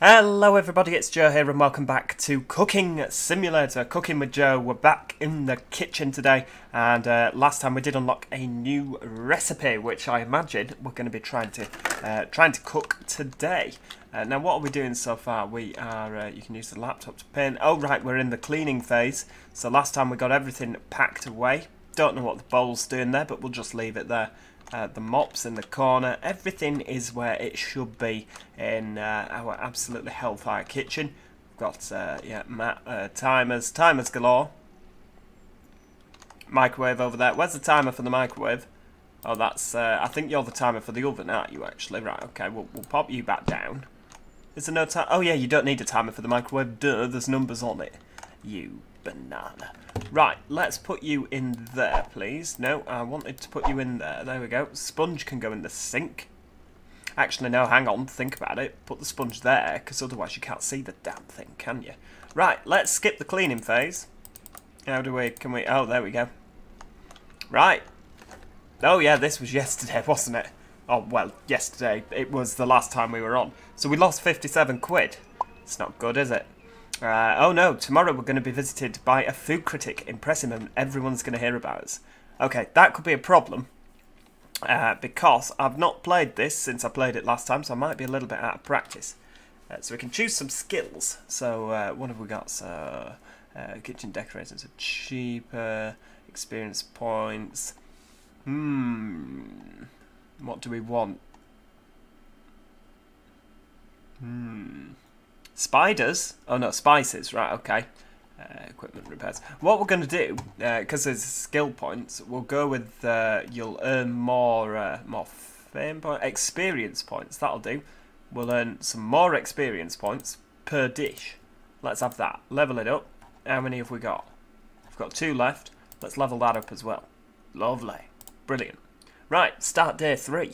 Hello everybody, it's Joe here and welcome back to Cooking Simulator, Cooking with Joe. We're back in the kitchen today, and last time we did unlock a new recipe, which I imagine we're going to be trying to cook today. Now what are we doing so far? We are, you can use the laptop to paint. Oh right, we're in the cleaning phase. So last time we got everything packed away. Don't know what the bowl's doing there, but we'll just leave it there. The mop's in the corner. Everything is where it should be in our absolutely hellfire kitchen. We've got timers galore. Microwave over there. Where's the timer for the microwave? Oh, that's. I think you're the timer for the oven, aren't you? Actually, right. Okay, we'll pop you back down. Is there no time? Oh yeah, you don't need a timer for the microwave. Duh, there's numbers on it. You banana. Right, let's put you in there, please. No, I wanted to put you in there. There we go. Sponge can go in the sink. Actually, no, hang on. Think about it. Put the sponge there, because otherwise you can't see the damn thing, can you? Right, let's skip the cleaning phase. How do we... can we... oh, there we go. Right. Oh, yeah, this was yesterday, wasn't it? Oh, well, yesterday. It was the last time we were on. So we lost 57 quid. It's not good, is it? Oh no, tomorrow we're going to be visited by a food critic. Impress him and everyone's going to hear about us. Okay, that could be a problem. Because I've not played this since I played it last time, so I might be a little bit out of practice. So we can choose some skills. So what have we got? So kitchen decorators are cheaper. Experience points. What do we want? Spiders? Oh no, spices. Right, okay. Equipment repairs. What we're going to do, because there's skill points, we'll go with you'll earn more fame points, experience points. That'll do. We'll earn some more experience points per dish. Let's have that. Level it up. How many have we got? We've got 2 left. Let's level that up as well. Lovely. Brilliant. Right, start day 3.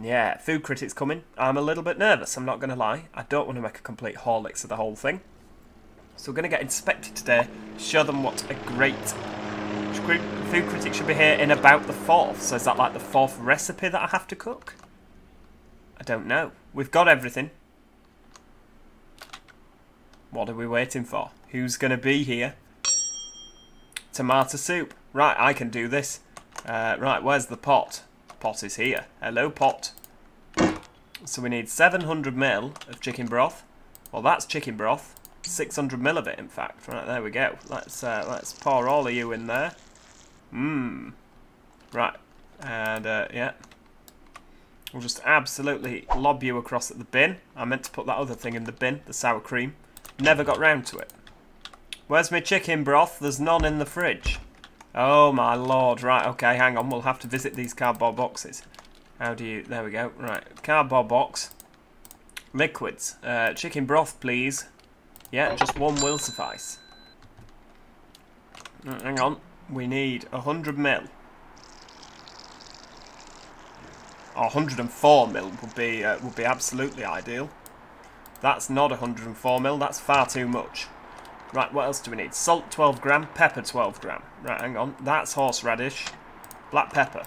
Yeah, food critic's coming. I'm a little bit nervous, I'm not going to lie. I don't want to make a complete horlicks of the whole thing. So we're going to get inspected today, show them what a great food critic should be here in about the 4th. So is that like the 4th recipe that I have to cook? I don't know. We've got everything. What are we waiting for? Who's going to be here? Tomato soup. Right, I can do this. Right, where's the pot? Pot is here. Hello, pot. So we need 700 ml of chicken broth. Well, that's chicken broth. 600 ml of it, in fact. Right, there we go. Let's pour all of you in there. Right, and yeah, we'll just absolutely lob you across at the bin. I meant to put that other thing in the bin, the sour cream. Never got round to it. Where's my chicken broth? There's none in the fridge. Oh my lord, right, okay, hang on, we'll have to visit these cardboard boxes. How do you, there we go, right, cardboard box, liquids, chicken broth please, yeah, just one will suffice. Hang on, we need 100 ml. Or 104 ml would be absolutely ideal. That's not 104 ml, that's far too much. Right, what else do we need? Salt 12 gram, pepper 12 gram. Right, hang on. That's horseradish. Black pepper.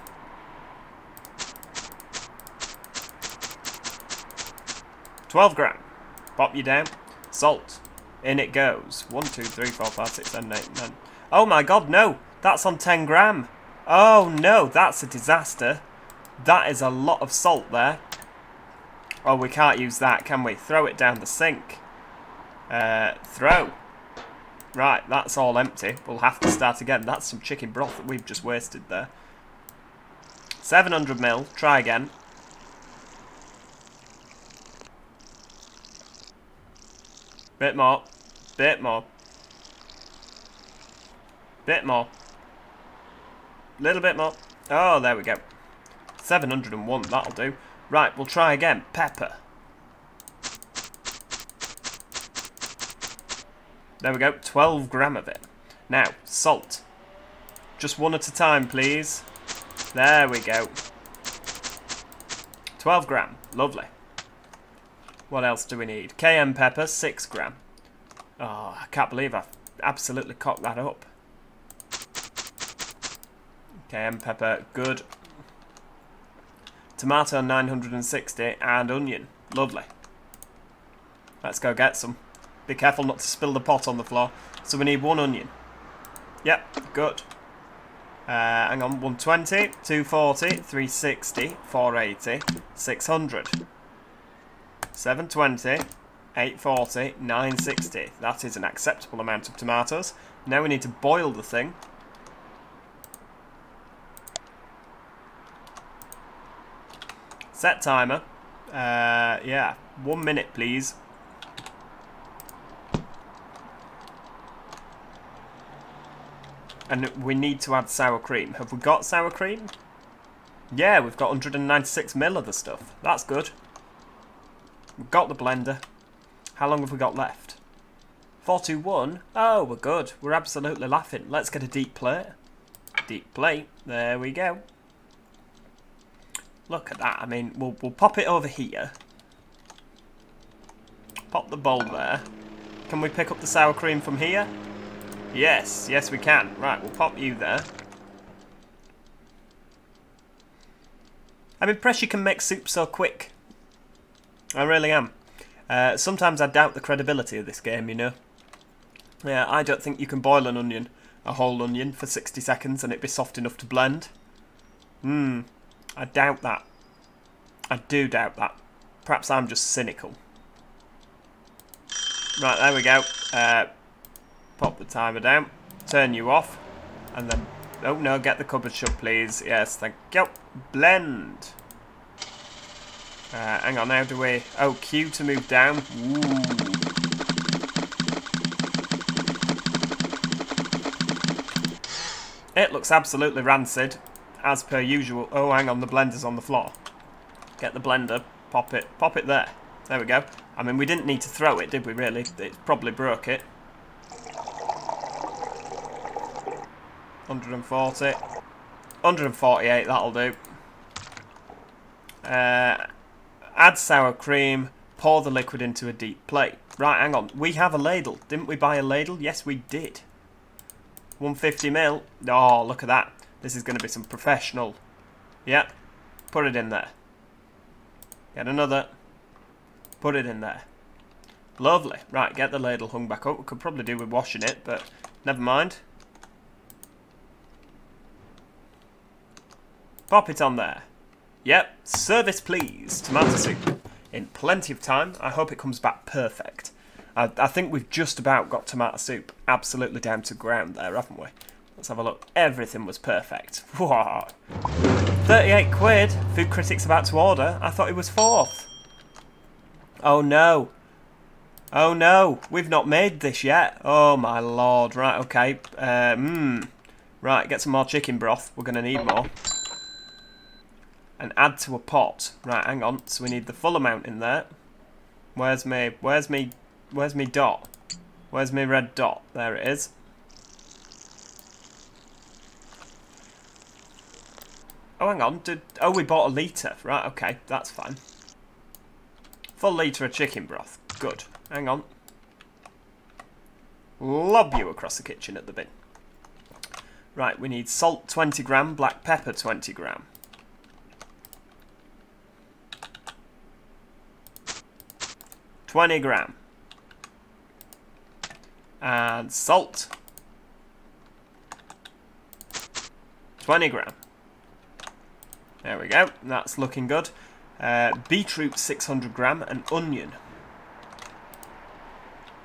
"12 gram. Pop you down. Salt. In it goes. 1, 2, 3, 4, 5, 6, 7, 8, 9. Oh my god, no! That's on 10 gram. Oh no, that's a disaster. That is a lot of salt there. Oh, we can't use that, can we? Throw it down the sink. Throw. Right, that's all empty. We'll have to start again. That's some chicken broth that we've just wasted there. 700 ml. Try again. Bit more. Bit more. Bit more. Little bit more. Oh, there we go. 701. That'll do. Right, we'll try again. Pepper. There we go, 12 gram of it. Now, salt. Just one at a time, please. There we go. 12 gram, lovely. What else do we need? Cayenne pepper, 6 gram. Oh, I can't believe I've absolutely cocked that up. Cayenne pepper, good. Tomato, 960, and onion, lovely. Let's go get some. Be careful not to spill the pot on the floor. So we need one onion. Yep, good. Hang on, 120, 240, 360, 480, 600, 720, 840, 960. That is an acceptable amount of tomatoes. Now we need to boil the thing. Set timer. Yeah, 1 minute, please. And we need to add sour cream. Have we got sour cream? Yeah, we've got 196 ml of the stuff. That's good. We've got the blender. How long have we got left? 421? Oh, we're good. We're absolutely laughing. Let's get a deep plate. Deep plate. There we go. Look at that. I mean, we'll pop it over here. Pop the bowl there. Can we pick up the sour cream from here? Yes, yes we can. Right, we'll pop you there. I'm impressed you can make soup so quick. I really am. Sometimes I doubt the credibility of this game, you know. Yeah, I don't think you can boil an onion, a whole onion, for 60 seconds and it'd be soft enough to blend. I doubt that. I do doubt that. Perhaps I'm just cynical. Right, there we go. Pop the timer down, turn you off, and then, oh no, get the cupboard shut please, yes, thank you, blend. Hang on, how do we, oh, Q to move down. Ooh. It looks absolutely rancid, as per usual. Oh, hang on, the blender's on the floor. Get the blender, pop it there. There we go. I mean, we didn't need to throw it, did we really? It probably broke it. 140, 148, that'll do. Add sour cream, pour the liquid into a deep plate. Right, hang on, we have a ladle. Didn't we buy a ladle? Yes, we did. 150 ml. Oh, look at that. This is going to be some professional. Yep, put it in there. Get another. Put it in there. Lovely. Right, get the ladle hung back up. We could probably do with washing it, but never mind. Pop it on there. Yep, service please. Tomato soup in plenty of time. I hope it comes back perfect. I think we've just about got tomato soup absolutely down to ground there, haven't we? Let's have a look. Everything was perfect. Whoa. 38 quid. Food critic's about to order. I thought it was fourth. Oh no. Oh no. We've not made this yet. Oh my lord. Right, okay. Right, get some more chicken broth. We're going to need more. And add to a pot. Right, hang on. So we need the full amount in there. Where's me dot? Where's me red dot? There it is. Oh, hang on. Oh, we bought a litre. Right, okay. That's fine. Full litre of chicken broth. Good. Hang on. Lob you across the kitchen at the bin. Right, we need salt 20 gram, black pepper 20 gram. And salt 20 gram. There we go, that's looking good. Beetroot 600 gram and onion.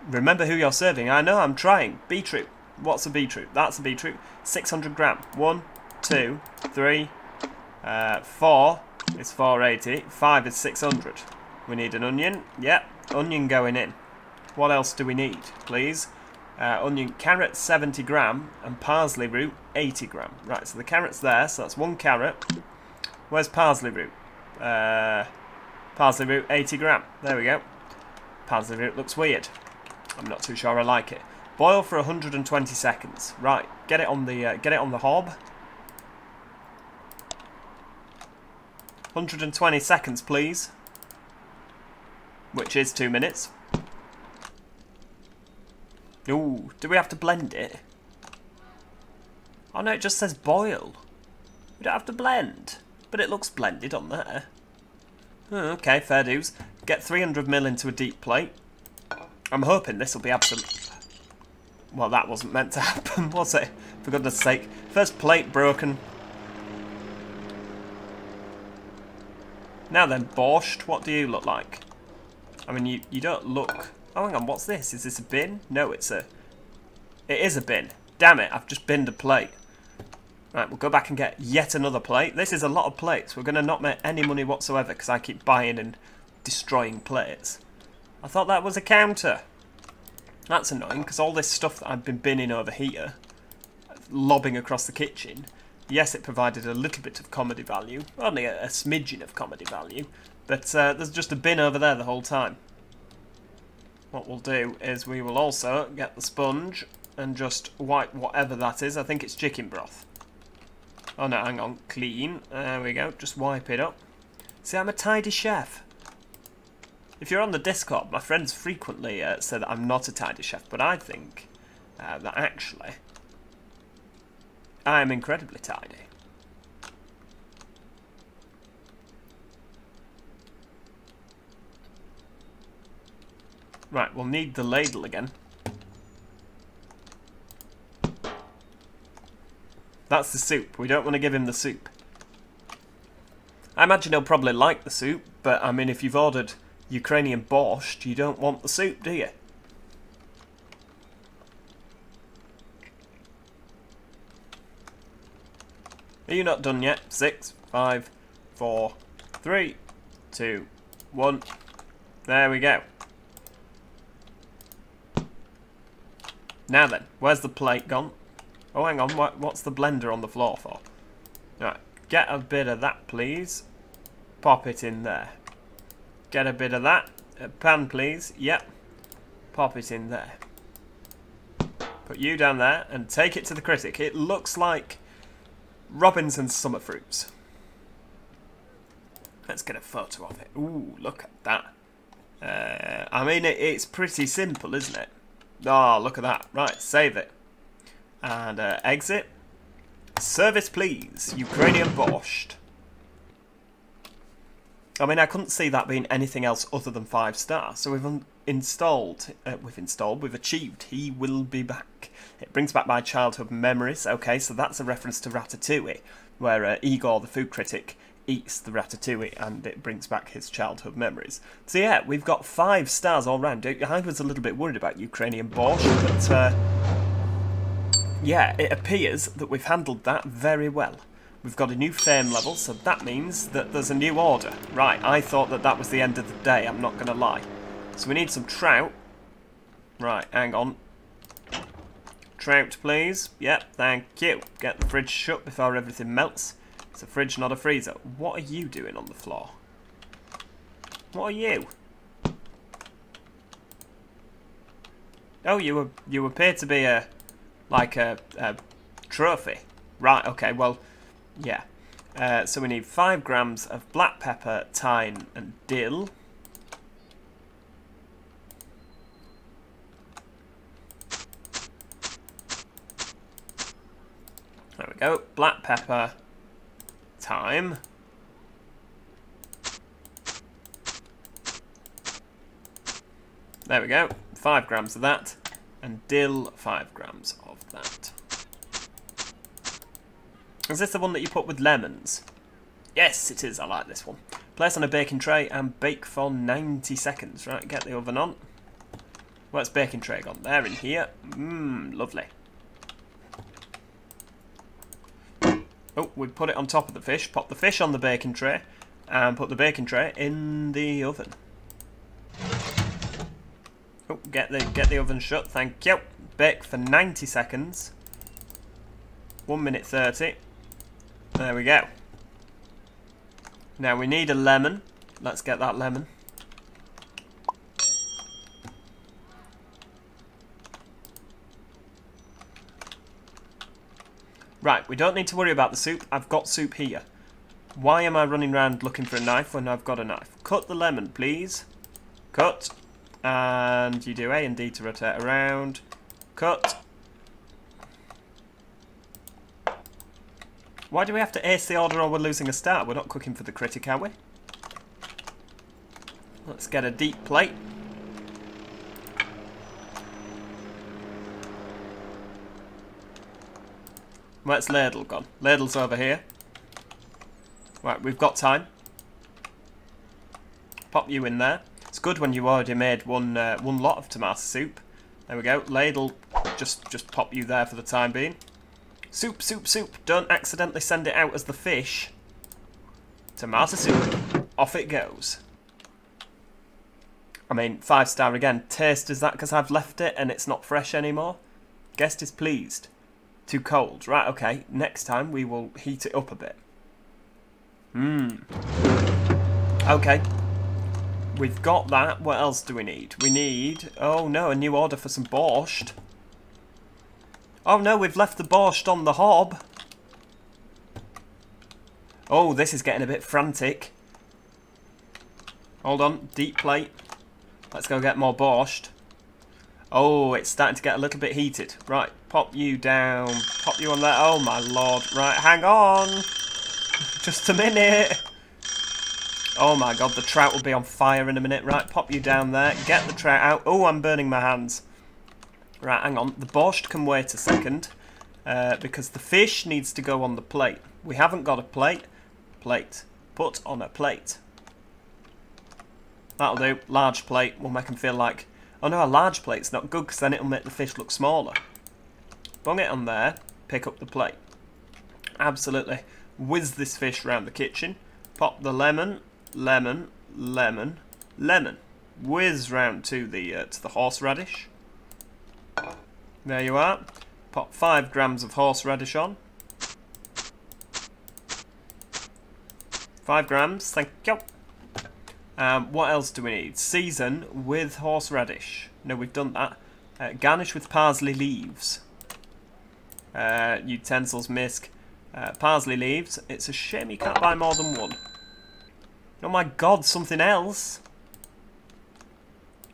Remember who you're serving. I know, I'm trying. Beetroot. What's a beetroot? That's a beetroot. 600 gram. 1, 2, 3, 4 is 480, 5 is 600. We need an onion. Yep. Onion going in. What else do we need, please? Onion, carrot 70 gram and parsley root 80 gram. Right, so the carrot's there, so that's 1 carrot. Where's parsley root? Parsley root 80 gram. There we go. Parsley root looks weird. I'm not too sure I like it. Boil for 120 seconds. Right, get it on the hob. 120 seconds, please. Which is 2 minutes. Ooh, do we have to blend it? Oh no, it just says boil. We don't have to blend. But it looks blended on there. Oh, okay, fair dues. Get 300 ml into a deep plate. I'm hoping this will be absent. Well, that wasn't meant to happen, was it? For goodness sake. First plate broken. Now then, Borscht, what do you look like? I mean, you don't look... Oh, hang on, what's this? Is this a bin? No, it's a... It is a bin. Damn it, I've just binned a plate. Right, we'll go back and get yet another plate. This is a lot of plates. We're going to not make any money whatsoever because I keep buying and destroying plates. I thought that was a counter. That's annoying because all this stuff that I've been binning over here, lobbing across the kitchen, yes, it provided a little bit of comedy value, only a smidgen of comedy value, but there's just a bin over there the whole time. What we'll do is we will also get the sponge and just wipe whatever that is. I think it's chicken broth. Oh no, hang on, clean, there we go, just wipe it up. See, I'm a tidy chef. If you're on the Discord, my friends frequently say that I'm not a tidy chef, but I think that actually I am incredibly tidy. Right, we'll need the ladle again. That's the soup. We don't want to give him the soup. I imagine he'll probably like the soup, but I mean, if you've ordered Ukrainian borscht, you don't want the soup, do you? Are you not done yet? 6, 5, 4, 3, 2, 1. There we go. Now then, where's the plate gone? Oh, hang on, what's the blender on the floor for? Right, get a bit of that, please. Pop it in there. Get a bit of that. A pan, please. Yep. Pop it in there. Put you down there and take it to the critic. It looks like Robinson's summer fruits. Let's get a photo of it. Ooh, look at that. I mean, it's pretty simple, isn't it? Oh, look at that. Right, save it. And exit. Service, please. Ukrainian borscht. I mean, I couldn't see that being anything else other than 5 stars. So we've achieved. He will be back. It brings back my childhood memories. Okay, so that's a reference to Ratatouille, where Igor, the food critic, eats the ratatouille and it brings back his childhood memories. So yeah, we've got 5 stars all round. I was a little bit worried about Ukrainian borscht, but... yeah, it appears that we've handled that very well. We've got a new fame level, so that means that there's a new order. Right, I thought that that was the end of the day, I'm not going to lie. So we need some trout. Right, hang on. Trout, please. Yep, thank you. Get the fridge shut before everything melts. It's a fridge, not a freezer. What are you doing on the floor? What are you? Oh, you appear to be a... like a trophy. Right, okay, well, yeah. So we need 5 grams of black pepper, thyme, and dill. There we go, black pepper, thyme. There we go, 5 grams of that. And dill, 5 grams of that. Is this the one that you put with lemons? Yes, it is. I like this one. Place on a baking tray and bake for 90 seconds. Right, get the oven on. Where's baking tray gone? There, in here. Mmm, lovely. Oh, we put it on top of the fish. Pop the fish on the baking tray and put the baking tray in the oven. Oh, get the oven shut, thank you. Bake for 90 seconds. 1 minute 30. There we go. Now we need a lemon. Let's get that lemon. Right, we don't need to worry about the soup. I've got soup here. Why am I running around looking for a knife when I've got a knife? Cut the lemon, please. Cut. And you do A and D to rotate around. Cut. Why do we have to ace the order or we're losing a star? We're not cooking for the critic, are we? Let's get a deep plate. Where's Ladle gone? Ladle's over here. Right, we've got time. Pop you in there. It's good when you already made one lot of tomato soup. There we go. Ladle, just pop you there for the time being. Soup, soup, soup. Don't accidentally send it out as the fish. Tomato soup. Off it goes. I mean, 5-star again. Taste, is that because I've left it and it's not fresh anymore? Guest is pleased. Too cold. Right, okay. Next time we will heat it up a bit. Okay. We've got that. What else do we need? We need... Oh no, a new order for some borscht. Oh no, we've left the borscht on the hob. Oh, this is getting a bit frantic. Hold on. Deep plate. Let's go get more borscht. Oh, it's starting to get a little bit heated. Right, pop you down. Pop you on there. Oh, my lord. Right, hang on. Just a minute. Oh, my God. The trout will be on fire in a minute. Right, pop you down there. Get the trout out. Oh, I'm burning my hands. Right, hang on. The borscht can wait a second because the fish needs to go on the plate. We haven't got a plate. Plate. Put on a plate. That'll do. Large plate. We'll make them feel like... Oh no, a large plate's not good because then it'll make the fish look smaller. Bung it on there. Pick up the plate. Absolutely. Whiz this fish round the kitchen. Pop the lemon. Lemon. Lemon. Lemon. Whiz round to the horseradish. There you are. Pop 5 grams of horseradish on. 5 grams. Thank you. What else do we need? Season with horseradish. No, we've done that. Garnish with parsley leaves. Utensils, misc. Parsley leaves. It's a shame you can't buy more than one. Oh my God, something else.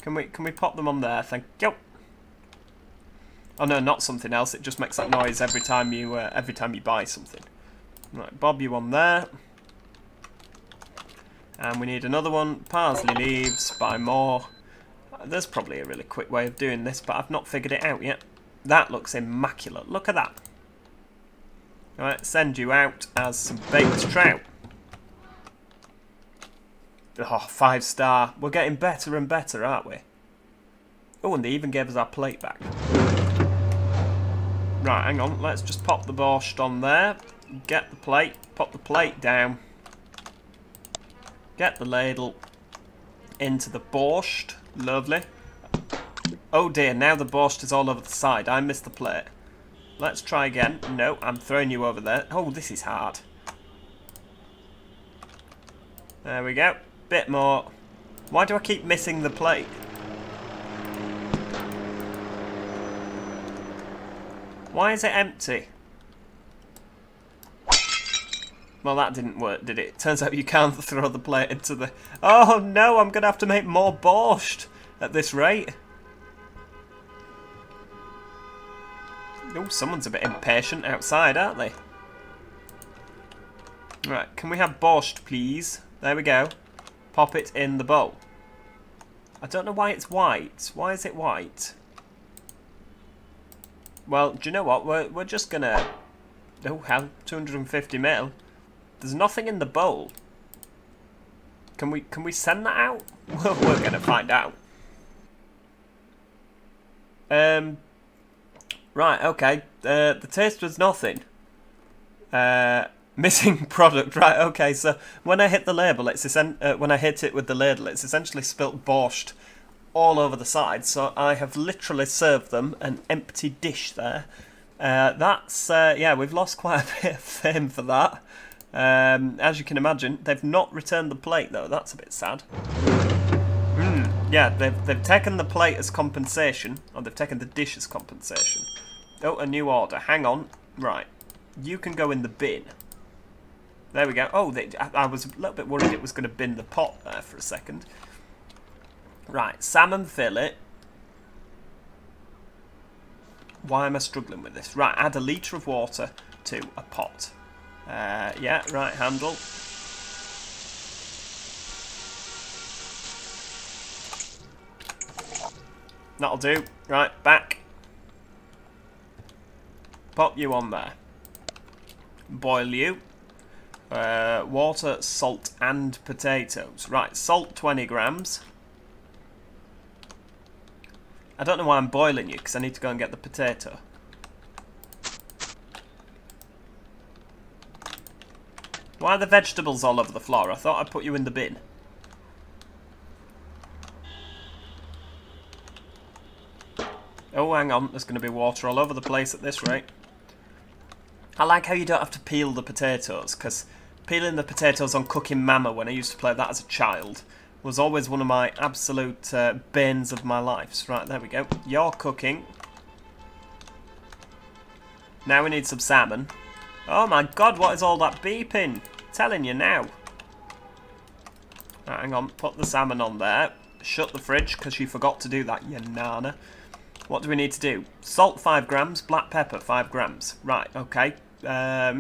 Can we pop them on there? Thank you. Oh no, not something else. It just makes that noise every time you buy something. Right, bob you on there. And we need another one. Parsley leaves. Buy more. There's probably a really quick way of doing this, but I've not figured it out yet. That looks immaculate. Look at that. Alright, send you out as some baked trout. Oh, 5-star. We're getting better and better, aren't we? Oh, and they even gave us our plate back. Right, hang on. Let's just pop the borscht on there. Get the plate. Pop the plate down. Get the ladle into the borscht. Lovely. Oh dear, now the borscht is all over the side. I missed the plate. Let's try again. No, I'm throwing you over there. Oh, this is hard. There we go. Bit more. Why do I keep missing the plate? Why is it empty? Well, that didn't work, did it? Turns out you can't throw the plate into the... Oh, no, I'm going to have to make more borscht at this rate. Oh, someone's a bit impatient outside, aren't they? Right, can we have borscht, please? There we go. Pop it in the bowl. I don't know why it's white. Why is it white? Well, do you know what? We're just going to... Oh, hell, 250 mil. There's nothing in the bowl. Can we send that out? We're gonna find out. Right, okay. The taste was nothing. Missing product. Right, okay. So when I hit the label, when I hit it with the ladle, it's essentially spilt borscht all over the side. So I have literally served them an empty dish there. That's yeah. We've lost quite a bit of fame for that. As you can imagine, they've not returned the plate though. That's a bit sad. Yeah, they've taken the plate as compensation, or they've taken the dish as compensation. Oh, a new order. Hang on. Right, you can go in the bin. There we go. Oh, I was a little bit worried it was going to bin the pot there for a second. Right, salmon fillet. Why am I struggling with this? Right, add 1 litre of water to a pot. Yeah, right handle. That'll do. Right, back. Pop you on there. boil you. Water, salt, and potatoes. Right, salt 20 grams. I don't know why I'm boiling you, because I need to go and get the potato. Why are the vegetables all over the floor? I thought I'd put you in the bin. Oh, hang on. There's going to be water all over the place at this rate. I like how you don't have to peel the potatoes, because peeling the potatoes on Cooking Mama, when I used to play that as a child, was always one of my absolute banes of my life. Right, there we go. You're cooking. Now we need some salmon. Oh my god, what is all that beeping? Telling you now. Right, hang on, put the salmon on there. Shut the fridge, because you forgot to do that, you nana. What do we need to do? Salt, 5 grams. Black pepper, 5 grams. Right, okay. Black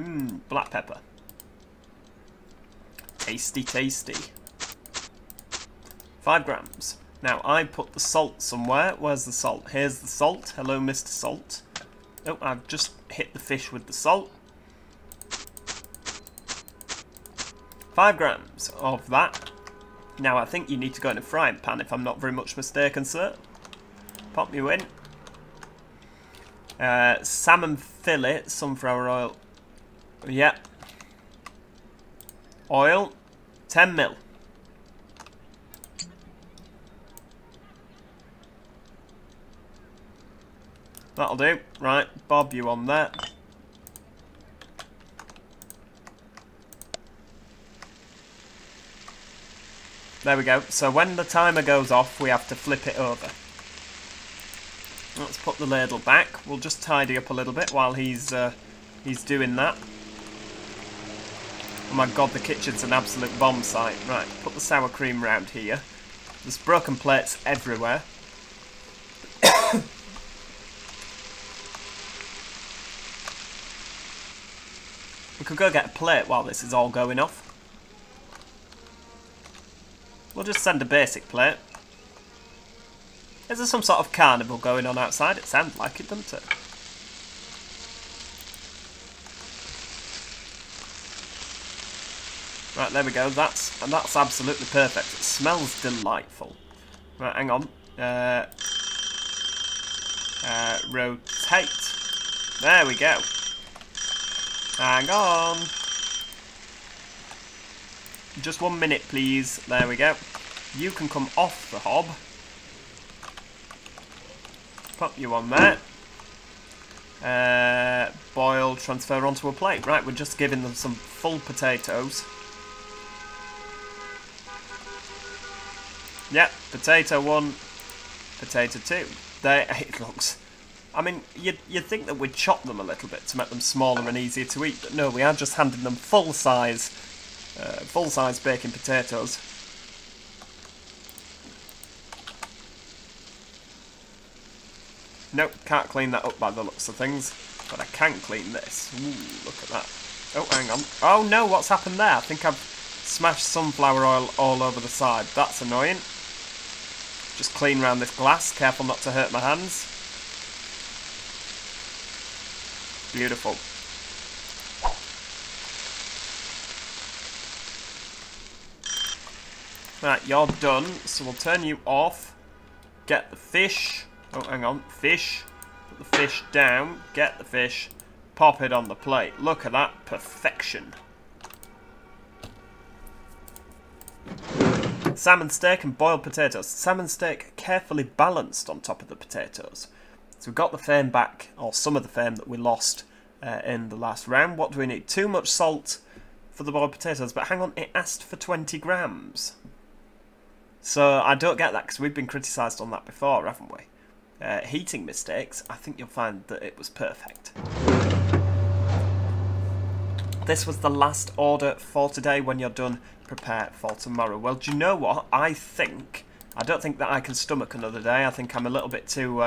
pepper. Tasty, tasty. 5 grams. Now, I put the salt somewhere. Where's the salt? Here's the salt. Hello, Mr. Salt. Oh, I've just hit the fish with the salt. 5 grams of that. Now, I think you need to go in a frying pan, if I'm not very much mistaken, sir. Pop you in. Salmon fillet, sunflower oil. Yep. Oil, 10 mil. That'll do. Right, bob you on there. There we go. So when the timer goes off, we have to flip it over. Let's put the ladle back. We'll just tidy up a little bit while he's doing that. Oh my god, the kitchen's an absolute bomb site. Right, put the sour cream round here. There's broken plates everywhere. We could go get a plate while this is all going off. We'll just send a basic plate. Is there some sort of carnival going on outside? It sounds like it, doesn't it? Right, there we go. That's absolutely perfect. It smells delightful. Right, hang on. Rotate. There we go. Hang on. Just 1 minute, please. There we go. You can come off the hob. Pop you on there. Boil, transfer onto a plate. Right, we're just giving them some full potatoes. Yep, potato one, potato two. There it looks. I mean, you'd think that we'd chop them a little bit to make them smaller and easier to eat, but no, we are just handing them full-size baking potatoes. Nope, can't clean that up by the looks of things, but I can clean this. Ooh, look at that. Oh, hang on. Oh no, what's happened there? I think I've smashed sunflower oil all over the side. That's annoying. Just clean around this glass. Careful not to hurt my hands. Beautiful. Right, you're done, so we'll turn you off, get the fish, oh hang on, fish, put the fish down, get the fish, pop it on the plate. Look at that, perfection. Salmon steak and boiled potatoes. Salmon steak carefully balanced on top of the potatoes. So we've got the fame back, or some of the fame that we lost in the last round. What do we need? Too much salt for the boiled potatoes, but hang on, it asked for 20 grams. So I don't get that, because we've been criticised on that before, haven't we? Heating mistakes, I think you'll find that it was perfect. This was the last order for today. When you're done, prepare for tomorrow. Well, do you know what? I don't think that I can stomach another day. I think I'm a little bit too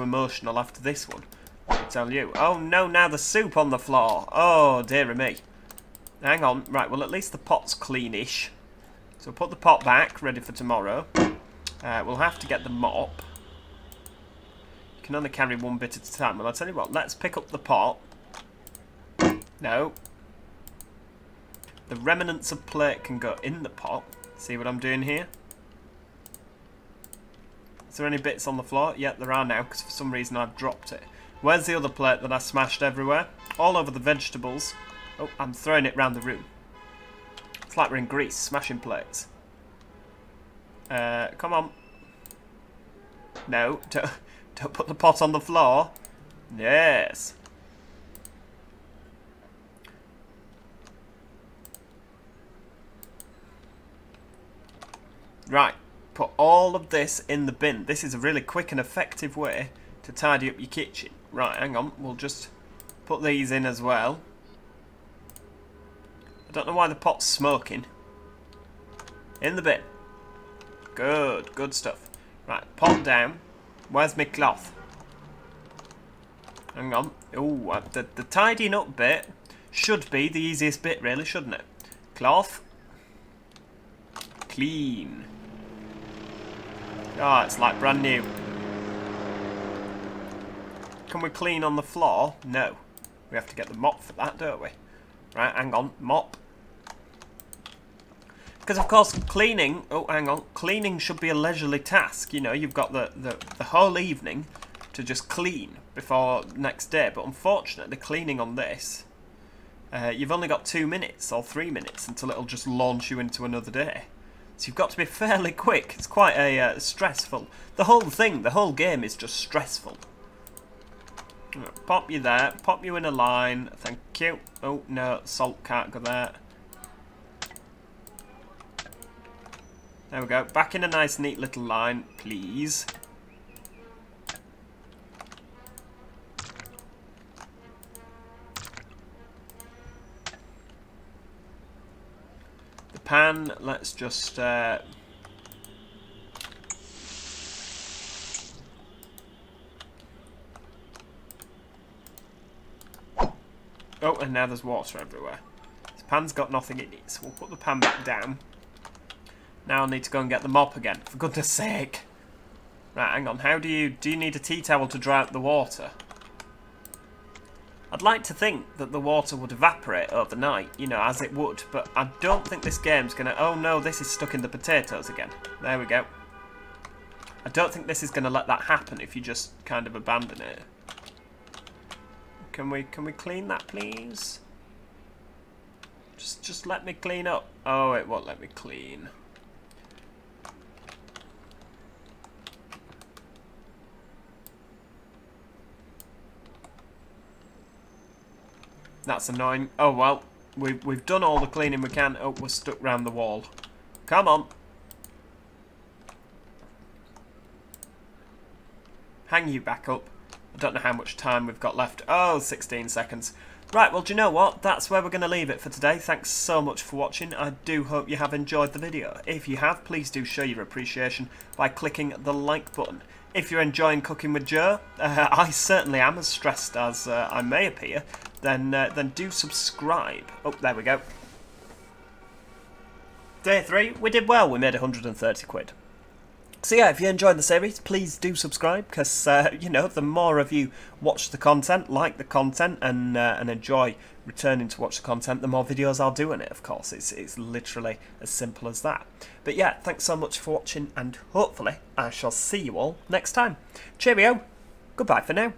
emotional after this one, I'll tell you. Oh no, now the soup on the floor. Oh dear me. Hang on. Right, well at least the pot's cleanish. So put the pot back, ready for tomorrow. We'll have to get the mop. You can only carry one bit at a time. Well, I'll tell you what, let's pick up the pot. No, The remnants of plate can go in the pot. See what I'm doing here? Is there any bits on the floor? Yeah, there are now, because for some reason I've dropped it. Where's the other plate that I smashed everywhere? All over the vegetables. Oh, I'm throwing it round the room. It's like we're in Greece, smashing plates. Come on. No, don't put the pot on the floor. Yes. Right, put all of this in the bin. This is a really quick and effective way to tidy up your kitchen. Right, hang on, we'll just put these in as well. I don't know why the pot's smoking. In the bin. Good, good stuff. Right, pot down. Where's my cloth? Hang on. Ooh, the tidying up bit should be the easiest bit really, shouldn't it? Cloth. Clean. Ah, oh, it's like brand new. Can we clean on the floor? No. We have to get the mop for that, don't we? Right, hang on. Mop. Because, of course, cleaning... Oh, hang on. Cleaning should be a leisurely task. You know, you've got the whole evening to just clean before next day. But, unfortunately, cleaning on this... you've only got 2 minutes or 3 minutes until it'll just launch you into another day. So you've got to be fairly quick. It's quite a stressful... The whole thing, the whole game is just stressful. Pop you there. Pop you in a line. Thank you. Oh, no. Salt can't go there. There we go. Back in a nice, neat little line, please. The pan, let's just... Oh, and now there's water everywhere. This pan's got nothing in it, so we'll put the pan back down. Now I need to go and get the mop again, for goodness sake. Right, hang on, how do you need a tea towel to dry out the water? I'd like to think that the water would evaporate overnight, you know, as it would, but I don't think this game's gonna... Oh no, this is stuck in the potatoes again. There we go. I don't think this is gonna let that happen if you just kind of abandon it. Can we clean that, please? Just let me clean up. Oh, it won't let me clean. That's annoying. Oh well, we've done all the cleaning we can. Oh, we're stuck round the wall. Come on. Hang you back up. I don't know how much time we've got left. Oh, 16 seconds. Right, well, do you know what? That's where we're going to leave it for today. Thanks so much for watching. I do hope you have enjoyed the video. If you have, please do show your appreciation by clicking the like button. If you're enjoying Cooking with Joe, I certainly am, as stressed as I may appear, then do subscribe. Oh, there we go. Day 3, we did well. We made 130 quid. So yeah, if you enjoyed the series, please do subscribe, because, you know, the more of you watch the content, like the content, and enjoy returning to watch the content, the more videos I'll do in it, of course. It's literally as simple as that. But yeah, thanks so much for watching, and hopefully I shall see you all next time. Cheerio, goodbye for now.